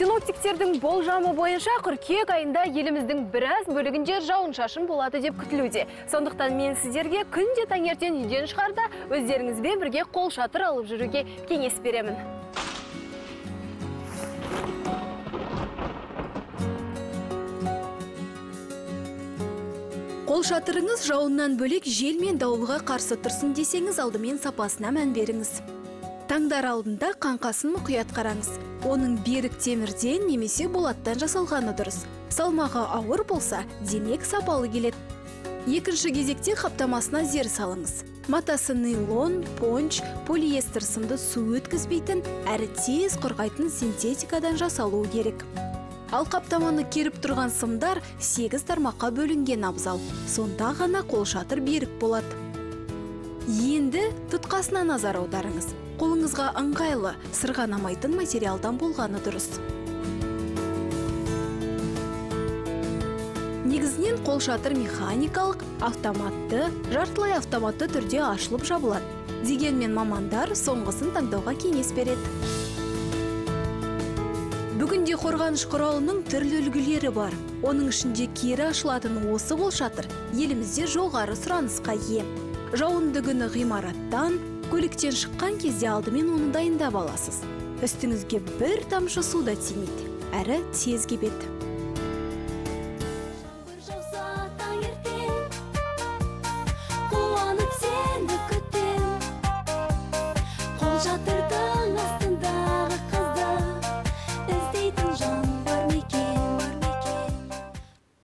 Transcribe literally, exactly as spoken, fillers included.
Синоптиктердің болжамы бойынша қыркүйек айында еліміздің біраз бөлігінде жауын-шашын болады деп күтілуде. Сондықтан мен сіздерге күнде таңертең үйден шығарда өздеріңізбен бірге қол шатыр алып жүруге кеңес беремін. Қол шатырыңыз жауыннан бөлек жел мен дауылға қарсы тұрсын десеңіз, алдымен сапасына мән беріңіз. Таңдар алдында қаңқасын мұқият қараңыз. Оның берік темірден немесе болаттан жасалғаны дұрыс. Салмағы ауыр болса, демек сапалы келеді. Екінші кезекте қаптамасына зер салыңыз. Матасы нейлон, понч, полиэстер сынды су өткізбейтін, әрі тез құрғайтын синтетикадан жасалуы керек. Ал қаптаманы керіп тұрған сымдар сегіз тармаққа бөлінген абзал. Сонда ғана қол шатыр берік болады. Енді тұтқасына назар аударыңыз. Қолыңызға ыңғайлы, сырғанамайтын материалдан болғаны дұрыс. Негізінен қол шатыр механикалық, автоматты, жартылай автоматты түрде ашылып жабылады. Дегенмен мамандар соңғысын таңдауға кеңес береді. Бүгінде қорғаныш құралының түрлі үлгілері бар. Оның ішінде кері ашылатын осы қол шатыр елімізде жоғары сұранысқа ие. Жауындығыны ғимараттан, көліктен шыққан кезде алдымен оны дайындап аласыз. Үстіңізге бір тамшы суда тимейді, әрі тез кебеді.